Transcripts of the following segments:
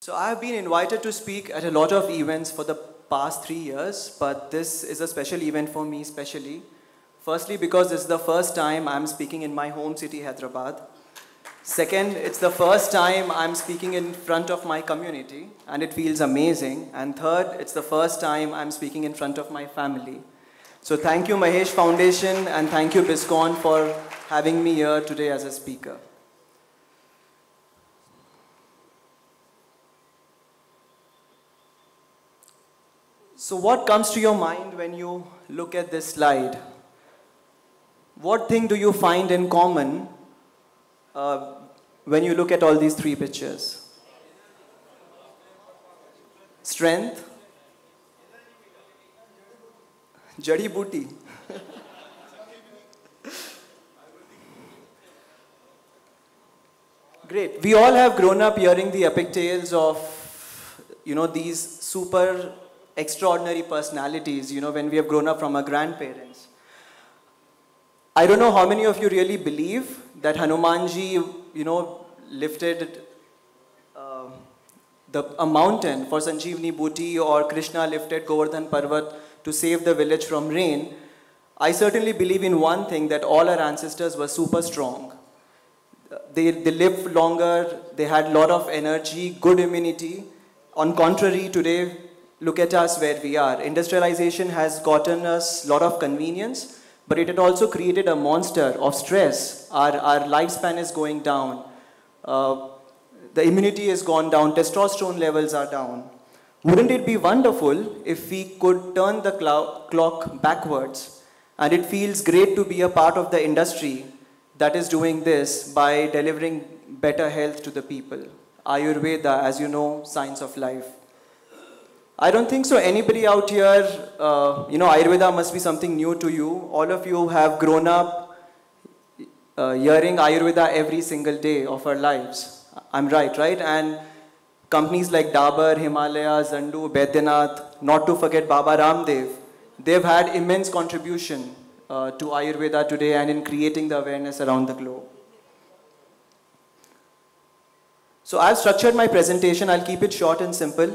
So I have been invited to speak at a lot of events for the past 3 years, but this is a special event for me especially. Firstly, because it's the first time I'm speaking in my home city, Hyderabad. Second, it's the first time I'm speaking in front of my community, and it feels amazing. And third, it's the first time I'm speaking in front of my family. So thank you, Mahesh Foundation, and thank you, Bizcon, for having me here today as a speaker. So what comes to your mind when you look at this slide? What thing do you find in common when you look at all these three pictures? Strength. Jadibuti. Great. We all have grown up hearing the epic tales of, these super extraordinary personalities, when we have grown up from our grandparents. I don't know how many of you really believe that Hanumanji, lifted a mountain for Sanjeevni Bhuti, or Krishna lifted Govardhan Parvat to save the village from rain. I certainly believe in one thing, that all our ancestors were super strong. They lived longer, they had a lot of energy, good immunity. On contrary, today, look at us where we are. Industrialization has gotten us a lot of convenience, but it had also created a monster of stress. Our lifespan is going down. The immunity has gone down. Testosterone levels are down. Wouldn't it be wonderful if we could turn the clock backwards? And it feels great to be a part of the industry that is doing this by delivering better health to the people. Ayurveda, as you know, science of life. I don't think so anybody out here, Ayurveda must be something new to you. All of you have grown up hearing Ayurveda every single day of our lives. I'm right? And companies like Dabur, Himalaya, Zandu, Baidyanath, not to forget Baba Ramdev, they've had immense contribution to Ayurveda today and in creating the awareness around the globe. So I've structured my presentation, I'll keep it short and simple.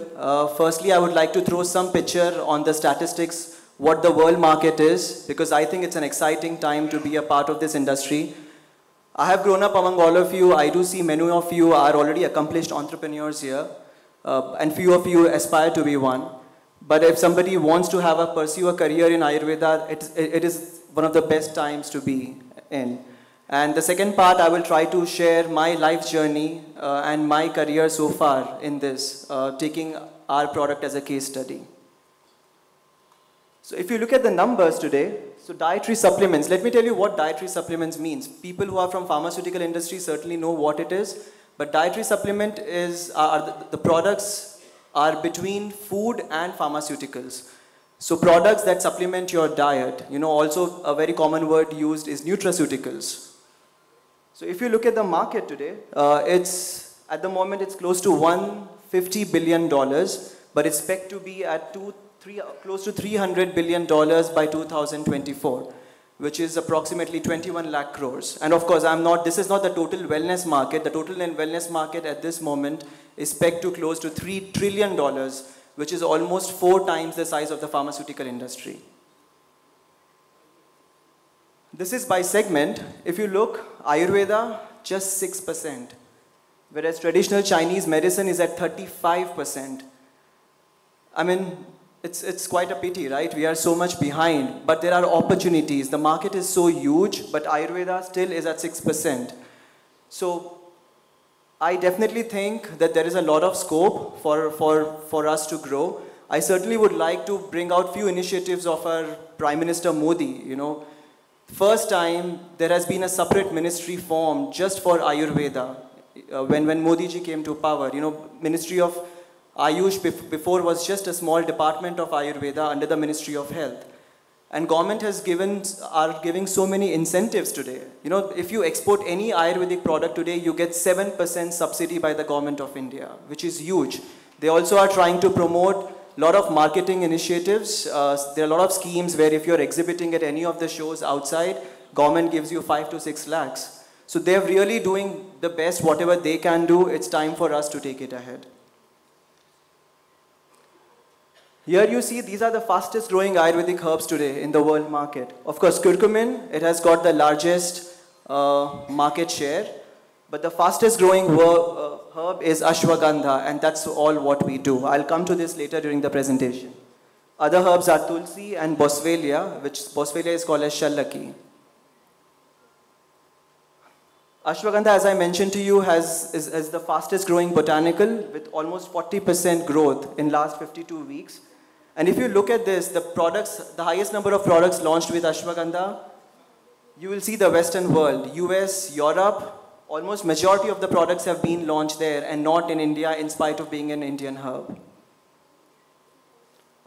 Firstly, I would like to throw some picture on the statistics, what the world market is, because I think it's an exciting time to be a part of this industry. I have grown up among all of you. I do see many of you are already accomplished entrepreneurs here, and few of you aspire to be one. But if somebody wants to pursue a career in Ayurveda, it is one of the best times to be in. And the second part, I will try to share my life journey and my career so far in this, taking our product as a case study. So if you look at the numbers today, so dietary supplements, let me tell you what dietary supplements means. People who are from pharmaceutical industry certainly know what it is, but dietary supplement is, the products are between food and pharmaceuticals. So products that supplement your diet, also a very common word used is nutraceuticals. So if you look at the market today, at the moment it's close to $150 billion, but it's expected to be at close to $300 billion by 2024, which is approximately 21 lakh crores. And of course, this is not the total wellness market. The total wellness market at this moment is pegged to close to $3 trillion, which is almost 4 times the size of the pharmaceutical industry. This is by segment. If you look, Ayurveda, just 6%, whereas traditional Chinese medicine is at 35%. I mean, it's quite a pity, right? We are so much behind, but there are opportunities. The market is so huge, but Ayurveda still is at 6%. So I definitely think that there is a lot of scope for us to grow. I certainly would like to bring out few initiatives of our Prime Minister Modi. First time there has been a separate ministry formed just for Ayurveda. When Modi ji came to power, Ministry of Ayush before was just a small department of Ayurveda under the Ministry of Health. And government are giving so many incentives today. If you export any Ayurvedic product today, you get 7% subsidy by the government of India, which is huge. They also are trying to promote a lot of marketing initiatives. There are a lot of schemes where if you're exhibiting at any of the shows outside, government gives you 5 to 6 lakhs. So they're really doing the best, whatever they can do. It's time for us to take it ahead. Here you see these are the fastest growing Ayurvedic herbs today in the world market. Of course, curcumin, it has got the largest market share, but the fastest growing herb is ashwagandha, and that's all what we do. I'll come to this later during the presentation. Other herbs are tulsi and boswellia, which boswellia is called as shalaki. Ashwagandha, as I mentioned to you, is the fastest growing botanical with almost 40% growth in last 52 weeks. And if you look at this, the products, the highest number of products launched with ashwagandha, you will see the Western world, US, Europe, almost majority of the products have been launched there and not in India, in spite of being an Indian herb.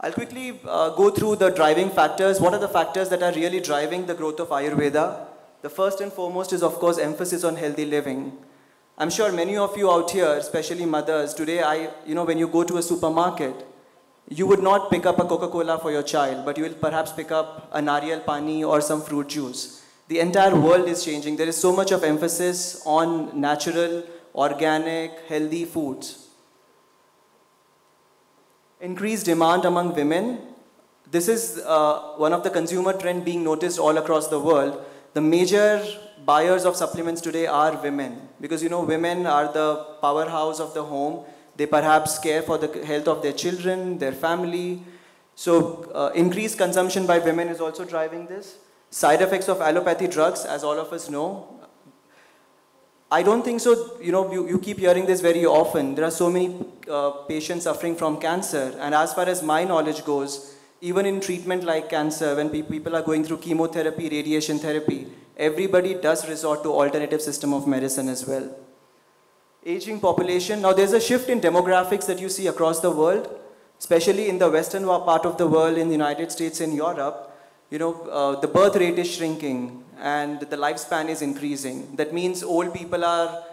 I'll quickly go through the driving factors. What are the factors that are really driving the growth of Ayurveda? The first and foremost is, of course, emphasis on healthy living. I'm sure many of you out here, especially mothers, today, when you go to a supermarket, you would not pick up a Coca-Cola for your child, but you will perhaps pick up a Naryal Pani or some fruit juice. The entire world is changing. There is so much of emphasis on natural, organic, healthy foods. Increased demand among women. This is one of the consumer trends being noticed all across the world. The major buyers of supplements today are women, because women are the powerhouse of the home. They perhaps care for the health of their children, their family. So increased consumption by women is also driving this. Side effects of allopathy drugs, as all of us know. I don't think so, you keep hearing this very often. There are so many patients suffering from cancer. And as far as my knowledge goes, even in treatment like cancer, when people are going through chemotherapy, radiation therapy, everybody does resort to alternative system of medicine as well. Aging population. Now there's a shift in demographics that you see across the world, especially in the Western part of the world, in the United States and Europe. The birth rate is shrinking and the lifespan is increasing. That means old people are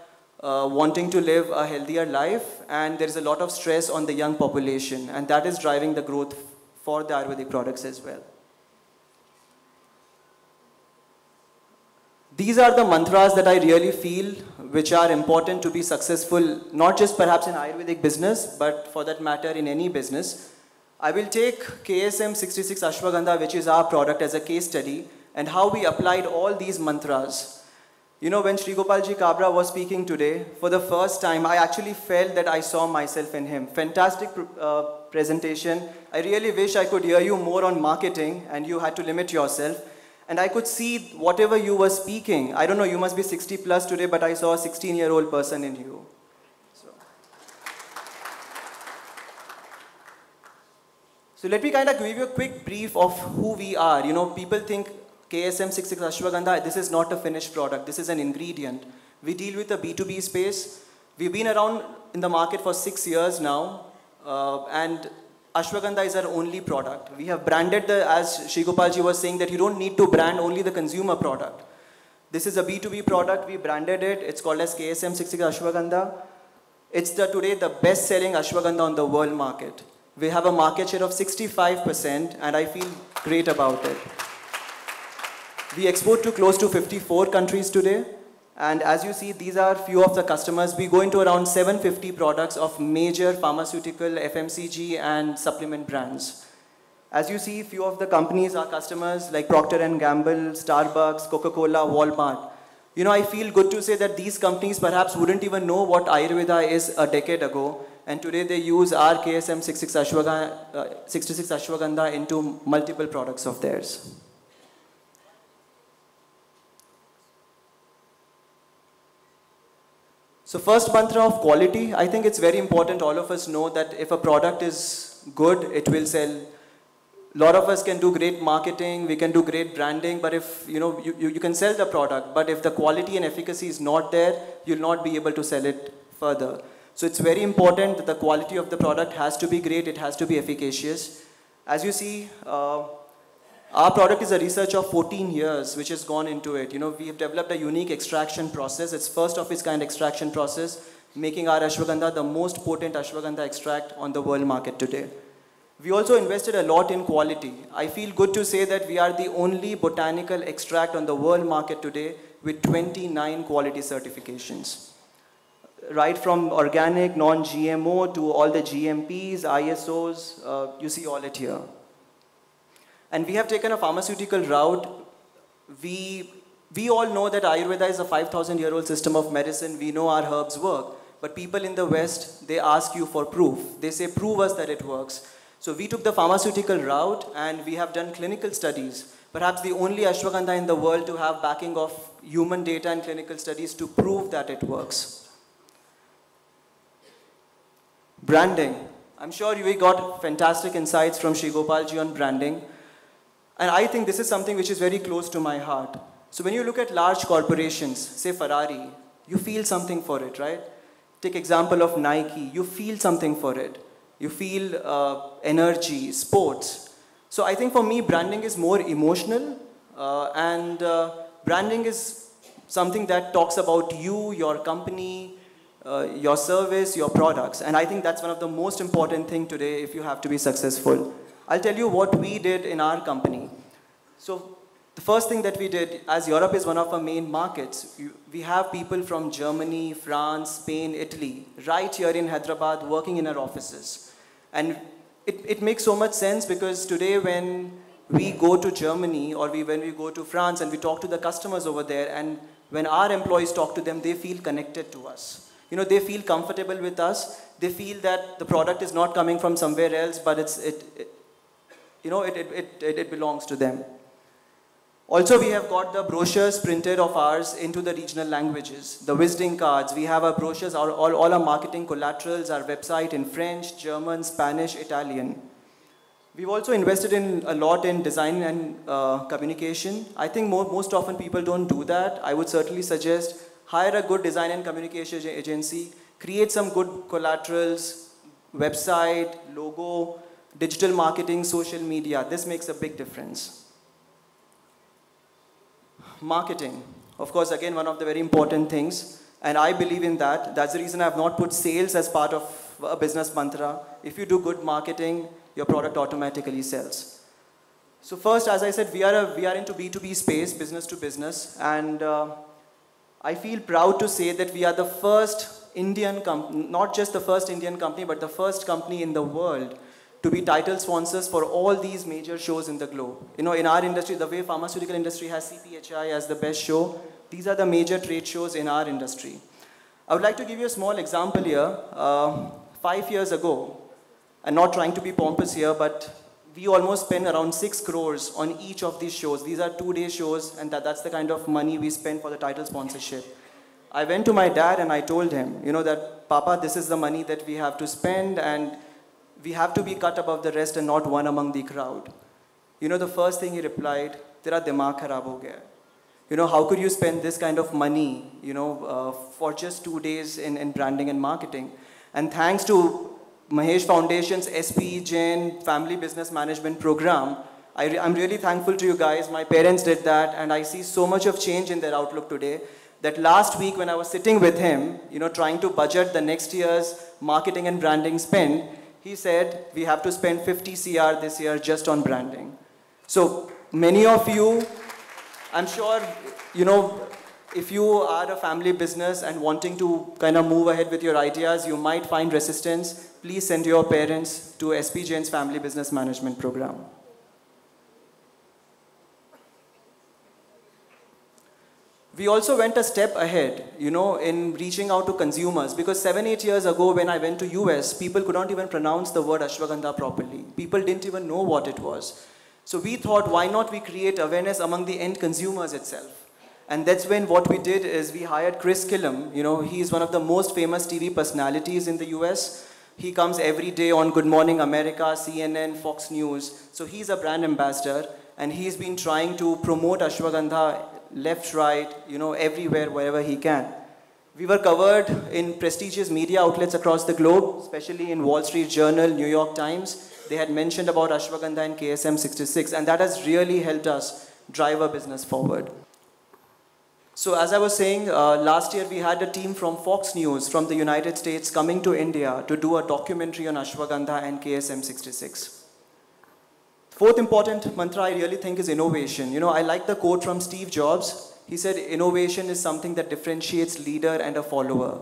wanting to live a healthier life, and there is a lot of stress on the young population, and that is driving the growth for the Ayurvedic products as well. These are the mantras that I really feel which are important to be successful, not just perhaps in Ayurvedic business, but for that matter in any business. I will take KSM-66 Ashwagandha, which is our product, as a case study, and how we applied all these mantras. When Shri Gopal Ji Kabra was speaking today, for the first time, I actually felt that I saw myself in him. Fantastic presentation. I really wish I could hear you more on marketing, and you had to limit yourself. And I could see whatever you were speaking. I don't know, you must be 60 plus today, but I saw a 16-year-old person in you. So let me kind of give you a quick brief of who we are. People think KSM-66 Ashwagandha, this is not a finished product. This is an ingredient. We deal with the B2B space. We've been around in the market for 6 years now. And Ashwagandha is our only product. We have branded, as Shri Gopal Ji was saying, that you don't need to brand only the consumer product. This is a B2B product. We branded it. It's called as KSM-66 Ashwagandha. It's today the best-selling Ashwagandha on the world market. We have a market share of 65%, and I feel great about it. We export to close to 54 countries today, and as you see, these are few of the customers. We go into around 750 products of major pharmaceutical, FMCG, and supplement brands. As you see, few of the companies are customers like Procter and Gamble, Starbucks, Coca-Cola, Walmart. I feel good to say that these companies perhaps wouldn't even know what Ayurveda is a decade ago. And today they use our KSM-66 Ashwagandha into multiple products of theirs. So first mantra of quality, I think it's very important all of us know that if a product is good, it will sell. A lot of us can do great marketing, we can do great branding, but if you can sell the product, but if the quality and efficacy is not there, you'll not be able to sell it further. So it's very important that the quality of the product has to be great, it has to be efficacious. As you see, our product is a research of 14 years which has gone into it. We have developed a unique extraction process. It's first of its kind extraction process, making our ashwagandha the most potent ashwagandha extract on the world market today. We also invested a lot in quality. I feel good to say that we are the only botanical extract on the world market today with 29 quality certifications. right from organic, non-GMO to all the GMPs, ISOs, you see all it here. And we have taken a pharmaceutical route. We all know that Ayurveda is a 5,000-year-old system of medicine. We know our herbs work. But people in the West, they ask you for proof. They say, prove us that it works. So we took the pharmaceutical route, and we have done clinical studies. Perhaps the only ashwagandha in the world to have backing of human data and clinical studies to prove that it works. Branding. I'm sure we got fantastic insights from Shri Gopal Ji on branding. And I think this is something which is very close to my heart. So when you look at large corporations, say Ferrari, you feel something for it, right? Take example of Nike, you feel something for it. You feel energy, sports. So I think for me, branding is more emotional. Branding is something that talks about you, your company, your service, your products. And I think that's one of the most important things today if you have to be successful. I'll tell you what we did in our company. So the first thing that we did, as Europe is one of our main markets, we have people from Germany, France, Spain, Italy, right here in Hyderabad working in our offices. And it makes so much sense because today when we go to Germany or when we go to France and we talk to the customers over there, and when our employees talk to them, they feel connected to us. You know, they feel comfortable with us. They feel that the product is not coming from somewhere else, but it belongs to them. Also, we have got the brochures printed of ours into the regional languages, the visiting cards. We have our brochures, all our marketing collaterals, our website in French, German, Spanish, Italian. We've also invested in a lot in design and communication. I think most often people don't do that. I would certainly suggest hire a good design and communication agency, create some good collaterals, website, logo, digital marketing, social media. This makes a big difference. Marketing, of course, again, one of the very important things, and I believe in that. That's the reason I've not put sales as part of a business mantra. If you do good marketing, your product automatically sells. So first, as I said, we are into B2B space, business to business, and I feel proud to say that we are the first Indian company, not just the first Indian company, but the first company in the world to be title sponsors for all these major shows in the globe. You know, in our industry, the way pharmaceutical industry has CPHI as the best show, these are the major trade shows in our industry. I would like to give you a small example here. 5 years ago, and not trying to be pompous here, but we almost spent around 6 crores on each of these shows. These are 2-day shows, and that's the kind of money we spend for the title sponsorship. I went to my dad and I told him, you know, that, Papa, this is the money that we have to spend, and we have to be cut above the rest and not one among the crowd. You know, the first thing he replied, Tera dimag kharab ho gaya. You know, how could you spend this kind of money, you know, for just 2 days in branding and marketing? And thanks to Mahesh Foundation's SPE Jain Family Business Management Program, I'm really thankful to you guys. My parents did that, and I see so much of change in their outlook today. That last week when I was sitting with him, you know, trying to budget the next year's marketing and branding spend, he said, we have to spend 50 CR this year just on branding. So many of you, I'm sure, you know, if you are a family business and wanting to kind of move ahead with your ideas, you might find resistance. Please send your parents to SP Jain's Family Business Management Program. We also went a step ahead, you know, in reaching out to consumers, because 7-8 years ago when I went to US, people could not even pronounce the word ashwagandha properly. People didn't even know what it was. So we thought, why not we create awareness among the end consumers itself? And that's when what we did is we hired Chris Killam. You know, he is one of the most famous TV personalities in the US. He comes every day on Good Morning America, CNN, Fox News. So he's a brand ambassador, and he's been trying to promote ashwagandha left, right, you know, everywhere, wherever he can. We were covered in prestigious media outlets across the globe, especially in Wall Street Journal, New York Times. They had mentioned about ashwagandha in KSM-66, and that has really helped us drive our business forward. So as I was saying, last year we had a team from Fox News from the United States coming to India to do a documentary on ashwagandha and KSM-66. Fourth important mantra I really think is innovation. You know, I like the quote from Steve Jobs. He said, innovation is something that differentiates leader and a follower.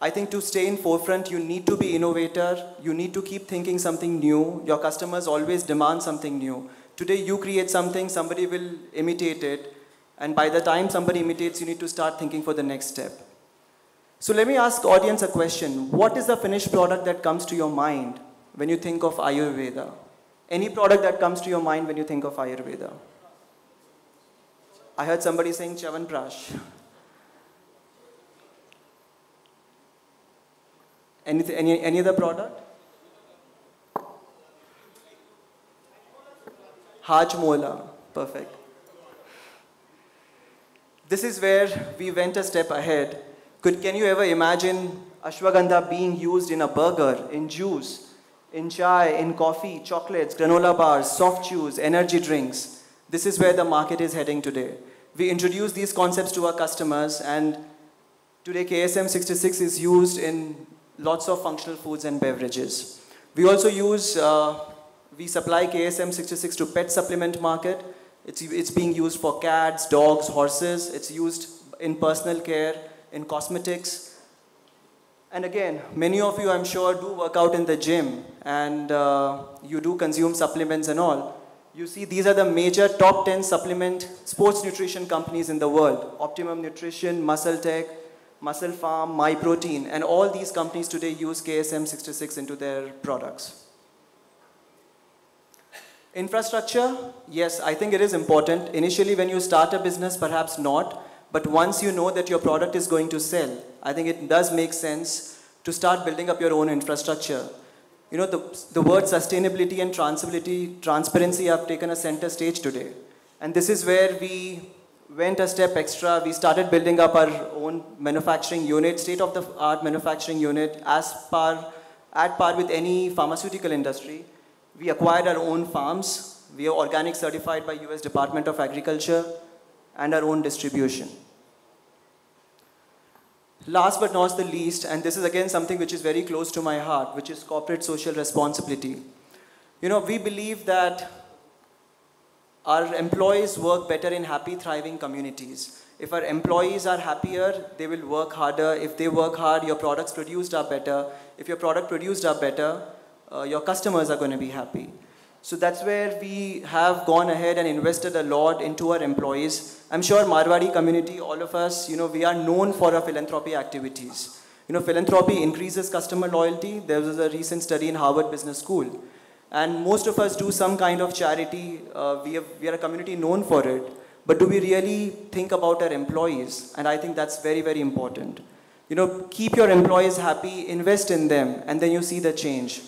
I think to stay in forefront, you need to be innovator. You need to keep thinking something new. Your customers always demand something new. Today you create something, somebody will imitate it. And by the time somebody imitates, you need to start thinking for the next step. So let me ask audience a question. What is the finished product that comes to your mind when you think of Ayurveda? Any product that comes to your mind when you think of Ayurveda? I heard somebody saying Chyawanprash. Any other product? Hajmola. Perfect. This is where we went a step ahead. Can you ever imagine Ashwagandha being used in a burger, in juice, in chai, in coffee, chocolates, granola bars, soft chews, energy drinks? This is where the market is heading today. We introduce these concepts to our customers, and today KSM-66 is used in lots of functional foods and beverages. We also use, we supply KSM-66 to pet supplement market. It's being used for cats, dogs, horses. It's used in personal care, in cosmetics. And again, many of you, I'm sure, do work out in the gym, and you do consume supplements and all. You see, these are the major top 10 supplement sports nutrition companies in the world. Optimum Nutrition, Muscle Tech, Muscle Farm, MyProtein, and all these companies today use KSM-66 into their products. Infrastructure, yes, I think it is important. Initially, when you start a business, perhaps not. But once you know that your product is going to sell, I think it does make sense to start building up your own infrastructure. You know, the word sustainability and transparency have taken a center stage today. And this is where we went a step extra. We started building up our own manufacturing unit, state-of-the-art manufacturing unit, at par with any pharmaceutical industry. We acquired our own farms. We are organic certified by US Department of Agriculture, and our own distribution. Last but not the least, and this is again something which is very close to my heart, which is corporate social responsibility. You know, we believe that our employees work better in happy, thriving communities. If our employees are happier, they will work harder. If they work hard, your products produced are better. If your product produced are better, your customers are going to be happy. So that's where we have gone ahead and invested a lot into our employees. I'm sure Marwari community, all of us, you know, we are known for our philanthropy activities. You know, philanthropy increases customer loyalty. There was a recent study in Harvard Business School. And most of us do some kind of charity. We are a community known for it. But do we really think about our employees? And I think that's very, very important. You know, keep your employees happy, invest in them, and then you see the change.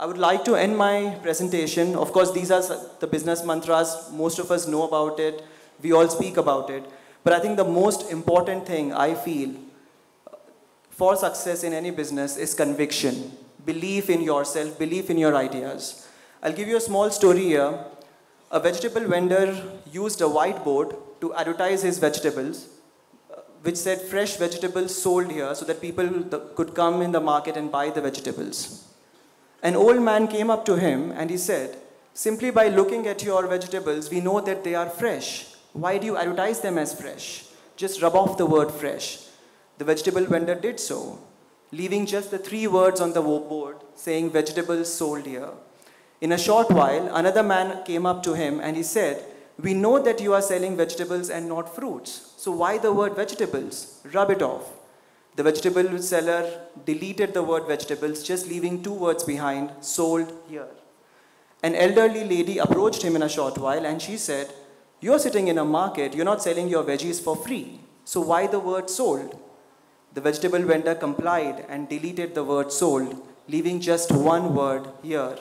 I would like to end my presentation. Of course, these are the business mantras. Most of us know about it. We all speak about it. But I think the most important thing I feel for success in any business is conviction. Belief in yourself, belief in your ideas. I'll give you a small story here. A vegetable vendor used a whiteboard to advertise his vegetables, which said fresh vegetables sold here, so that people could come in the market and buy the vegetables. An old man came up to him and he said, "Simply by looking at your vegetables, we know that they are fresh. Why do you advertise them as fresh? Just rub off the word fresh." The vegetable vendor did so, leaving just the 3 words on the board saying vegetables sold here. In a short while, another man came up to him and he said, "We know that you are selling vegetables and not fruits. So why the word vegetables? Rub it off." The vegetable seller deleted the word vegetables, just leaving 2 words behind, sold here. An elderly lady approached him in a short while and she said, "You're sitting in a market, you're not selling your veggies for free. So why the word sold?" The vegetable vendor complied and deleted the word sold, leaving just 1 word here.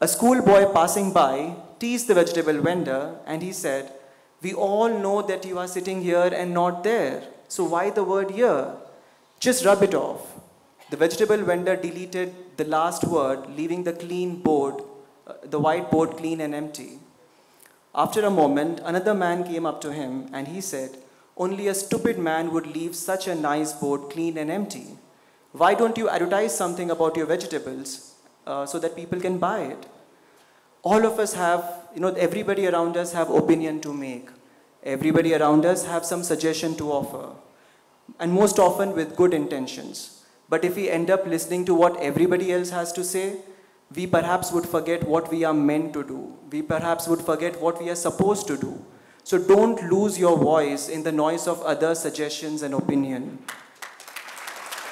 A schoolboy passing by teased the vegetable vendor and he said, "We all know that you are sitting here and not there. So why the word here? Just rub it off." The vegetable vendor deleted the last word, leaving the clean board, the white board clean and empty. After a moment, another man came up to him and he said, "Only a stupid man would leave such a nice board clean and empty. Why don't you advertise something about your vegetables so that people can buy it?" All of us have, you know, everybody around us have opinion to make. Everybody around us have some suggestion to offer. and most often with good intentions. But if we end up listening to what everybody else has to say, we perhaps would forget what we are meant to do. We perhaps would forget what we are supposed to do. So don't lose your voice in the noise of other suggestions and opinion.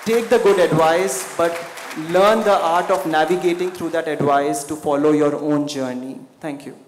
Take the good advice, but learn the art of navigating through that advice to follow your own journey. Thank you.